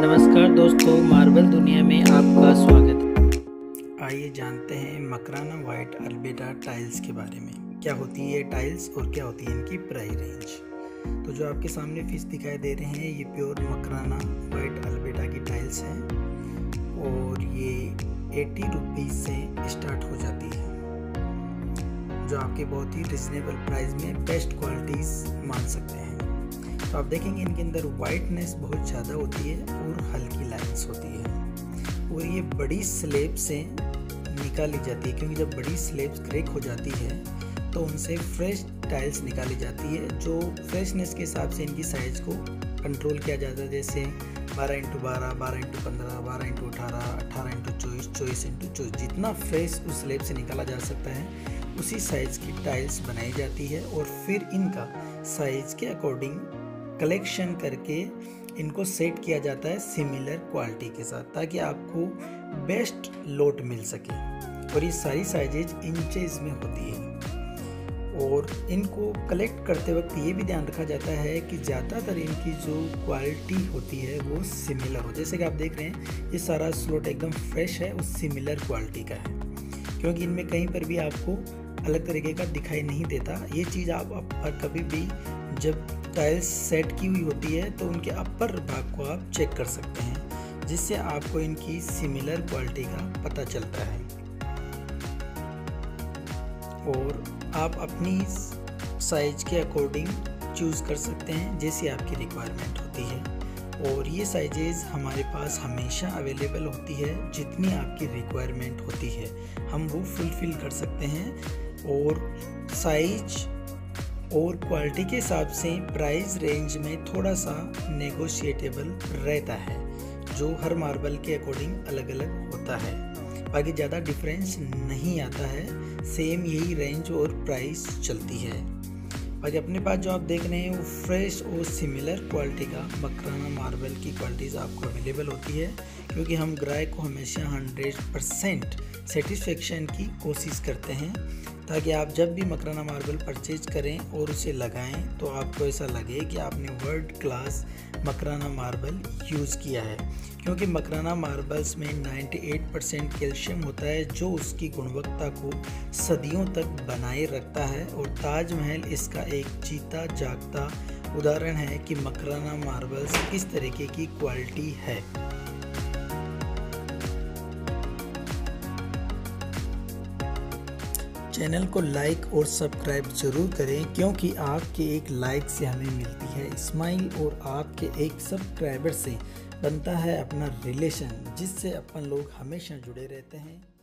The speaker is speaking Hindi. नमस्कार दोस्तों, मार्बल दुनिया में आपका स्वागत। आइए जानते हैं मकराना वाइट अल्बेडा टाइल्स के बारे में। क्या होती है ये टाइल्स और क्या होती है इनकी प्राइस रेंज। तो जो आपके सामने पीस दिखाई दे रहे हैं ये प्योर मकराना वाइट अल्बेडा की टाइल्स हैं और ये 80 रुपीज़ से स्टार्ट हो जाती है, जो आपके बहुत ही रिजनेबल प्राइस में बेस्ट क्वालिटीज़ मान सकते हैं। तो आप देखेंगे इनके अंदर वाइटनेस बहुत ज़्यादा होती है और हल्की लाइन्स होती है और ये बड़ी स्लेब से निकाली जाती है, क्योंकि जब बड़ी स्लेब्स क्रैक हो जाती है तो उनसे फ्रेश टाइल्स निकाली जाती है, जो फ्रेशनेस के हिसाब से इनकी साइज़ को कंट्रोल किया जाता है। जैसे 12x12, 12x15, 12x18, 18x24, 24x24, जितना फ्रेश उस स्लेब से निकाला जा सकता है उसी साइज़ की टाइल्स बनाई जाती है और फिर इनका साइज़ के अकॉर्डिंग कलेक्शन करके इनको सेट किया जाता है सिमिलर क्वालिटी के साथ, ताकि आपको बेस्ट लोट मिल सके। और ये सारी साइजेज इंचेस में होती है और इनको कलेक्ट करते वक्त ये भी ध्यान रखा जाता है कि ज़्यादातर इनकी जो क्वालिटी होती है वो सिमिलर हो। जैसे कि आप देख रहे हैं ये सारा स्लोट एकदम फ्रेश है और सिमिलर क्वालिटी का है, क्योंकि इनमें कहीं पर भी आपको अलग तरीके का दिखाई नहीं देता। ये चीज़ आप कभी भी जब टाइल्स सेट की हुई होती है तो उनके अपर भाग को आप चेक कर सकते हैं, जिससे आपको इनकी सिमिलर क्वालिटी का पता चलता है। और आप अपनी साइज के अकॉर्डिंग चूज़ कर सकते हैं जैसी आपकी रिक्वायरमेंट होती है। और ये साइजेज़ हमारे पास हमेशा अवेलेबल होती है, जितनी आपकी रिक्वायरमेंट होती है हम वो फुलफ़िल कर सकते हैं। और साइज और क्वालिटी के हिसाब से प्राइस रेंज में थोड़ा सा नेगोशिएटेबल रहता है, जो हर मार्बल के अकॉर्डिंग अलग अलग होता है। बाकी ज़्यादा डिफरेंस नहीं आता है, सेम यही रेंज और प्राइस चलती है। बाकी अपने पास जो आप देख रहे हैं वो फ्रेश और सिमिलर क्वालिटी का मकराना मार्बल की क्वालिटीज़ आपको अवेलेबल होती है, क्योंकि हम ग्राहक को हमेशा 100% सेटिस्फेक्शन की कोशिश करते हैं, ताकि आप जब भी मकराना मार्बल परचेज करें और उसे लगाएं तो आपको ऐसा लगे कि आपने world class Makrana marble use किया है। क्योंकि मकराना मार्बल्स में 98% कैल्शियम होता है, जो उसकी गुणवत्ता को सदियों तक बनाए रखता है। और ताजमहल इसका एक जीता जागता उदाहरण है कि मकराना मार्बल्स किस तरीके की क्वालिटी है। चैनल को लाइक और सब्सक्राइब ज़रूर करें, क्योंकि आपके एक लाइक से हमें मिलती है स्माइल और आपके एक सब्सक्राइबर से बनता है अपना रिलेशन, जिससे अपन लोग हमेशा जुड़े रहते हैं।